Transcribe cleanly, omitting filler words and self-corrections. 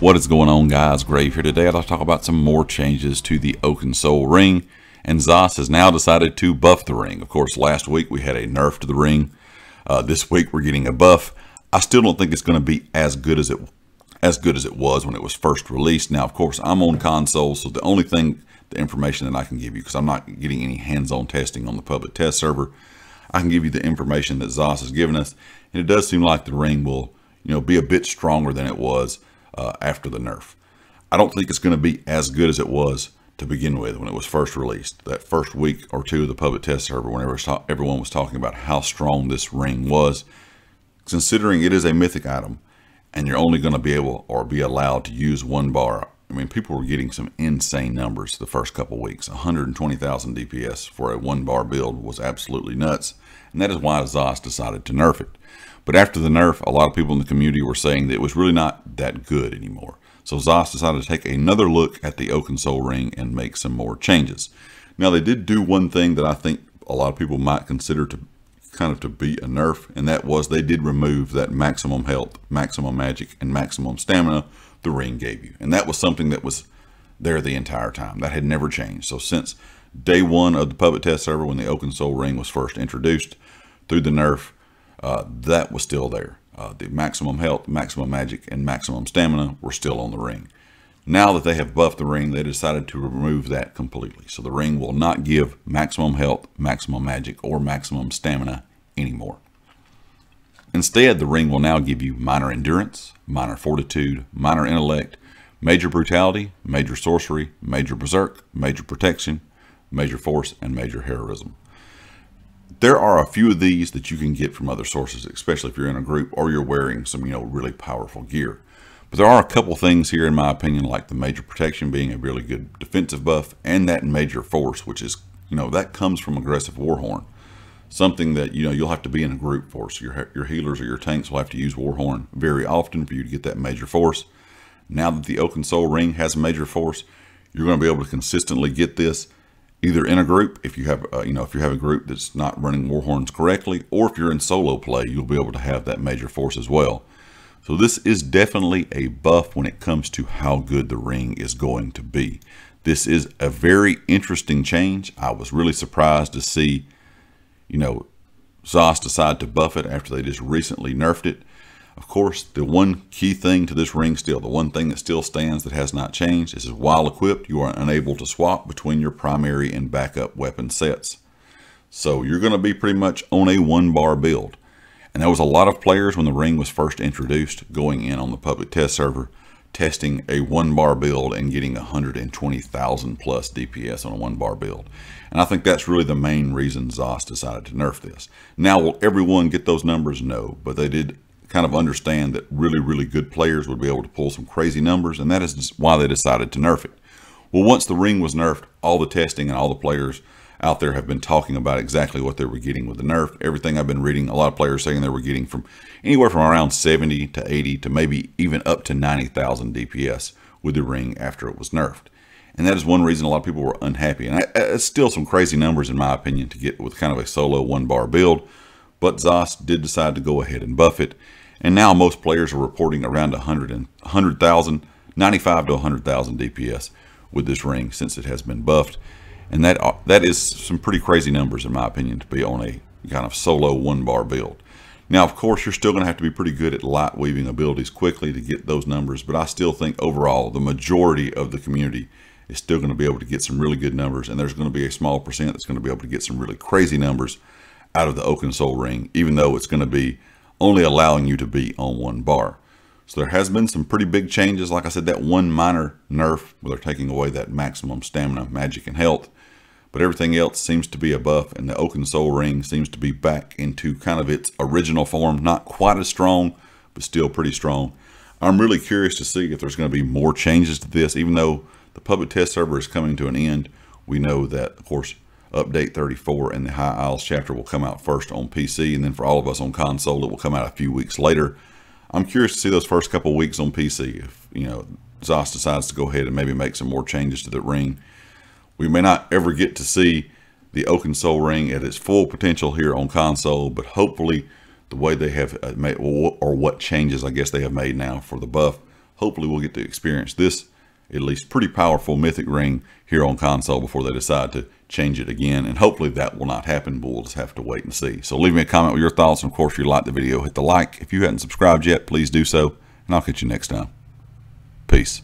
What is going on, guys? Grave here. Today I'd like to talk about some more changes to the Oakensoul Ring, and Zos has now decided to buff the ring. Of course, last week we had a nerf to the ring. This week we're getting a buff. I still don't think it's going to be as good as it was when it was first released. Now, of course, I'm on console, so the only thing, the information that I can give you, because I'm not getting any hands-on testing on the public test server, I can give you the information that Zos has given us, and it does seem like the ring will, you know, be a bit stronger than it was after the nerf. I don't think it's going to be as good as it was to begin with when it was first released. That first week or two of the public test server, whenever everyone was talking about how strong this ring was, considering it is a mythic item and you're only going to be able or be allowed to use one bar. I mean, people were getting some insane numbers the first couple weeks. 120,000 DPS for a one bar build was absolutely nuts, and that is why Zos decided to nerf it. But after the nerf, a lot of people in the community were saying that it was really not that good anymore. So Zos decided to take another look at the Oakensoul Ring and make some more changes. Now, they did do one thing that I think a lot of people might consider to kind of to be a nerf, and that was they did remove that maximum health, maximum magic, and maximum stamina the ring gave you. And that was something that was there the entire time. That had never changed. So since day one of the public test server, when the Oakensoul Ring was first introduced, through the nerf, that was still there. The maximum health, maximum magic, and maximum stamina were still on the ring. Now that they have buffed the ring, they decided to remove that completely. So the ring will not give maximum health, maximum magic, or maximum stamina anymore. Instead, the ring will now give you minor endurance, minor fortitude, minor intellect, major brutality, major sorcery, major berserk, major protection, major force, and major heroism. There are a few of these that you can get from other sources, especially if you're in a group or you're wearing some, you know, really powerful gear. But there are a couple things here, in my opinion, like the major protection being a really good defensive buff, and that major force, which is, you know, that comes from aggressive Warhorn. Something that, you know, you'll have to be in a group for. So your healers or your tanks will have to use Warhorn very often for you to get that major force. Now that the Oakensoul Ring has major force, you're going to be able to consistently get this either in a group, if you have, a group that's not running Warhorns correctly, or if you're in solo play, you'll be able to have that major force as well. So this is definitely a buff when it comes to how good the ring is going to be. This is a very interesting change. I was really surprised to see, you know, Zos decided to buff it after they just recently nerfed it. Of course, the one key thing to this ring still, the one thing that still stands that has not changed, is while equipped, you are unable to swap between your primary and backup weapon sets. So you're going to be pretty much on a one bar build. And there was a lot of players when the ring was first introduced going in on the public test server, testing a one bar build and getting 120,000 plus DPS on a one bar build. And I think that's really the main reason Zos decided to nerf this. Now, will everyone get those numbers? No, but they did kind of understand that really, really good players would be able to pull some crazy numbers, and that is just why they decided to nerf it. Well, once the ring was nerfed, all the testing and all the players out there have been talking about exactly what they were getting with the nerf. Everything I've been reading, a lot of players saying they were getting from anywhere from around 70 to 80 to maybe even up to 90,000 DPS with the ring after it was nerfed. And that is one reason a lot of people were unhappy. And it's still some crazy numbers, in my opinion, to get with kind of a solo one bar build. But Zos did decide to go ahead and buff it. And now most players are reporting around 95 to 100,000 DPS with this ring since it has been buffed. And that is some pretty crazy numbers, in my opinion, to be on a kind of solo one bar build. Now, of course, you're still going to have to be pretty good at light weaving abilities quickly to get those numbers. But I still think overall, the majority of the community is still going to be able to get some really good numbers. And there's going to be a small percent that's going to be able to get some really crazy numbers out of the Oakensoul Ring, even though it's going to be only allowing you to be on one bar. So there has been some pretty big changes. Like I said, that one minor nerf where they're taking away that maximum stamina, magic, and health. But everything else seems to be a buff, and the Oakensoul Ring seems to be back into kind of its original form. Not quite as strong, but still pretty strong. I'm really curious to see if there's going to be more changes to this, even though the public test server is coming to an end. We know that, of course, update 34 and the High Isles chapter will come out first on PC, and then for all of us on console, it will come out a few weeks later. I'm curious to see those first couple weeks on PC if, you know, Zos decides to go ahead and maybe make some more changes to the ring. We may not ever get to see the Oakensoul Ring at its full potential here on console, but hopefully the way they have made, or what changes I guess they have made now for the buff, hopefully we'll get to experience this at least pretty powerful mythic ring here on console before they decide to change it again, and hopefully that will not happen, but we'll just have to wait and see. So leave me a comment with your thoughts, and of course if you like the video, hit the like. If you haven't subscribed yet, please do so, and I'll catch you next time. Peace.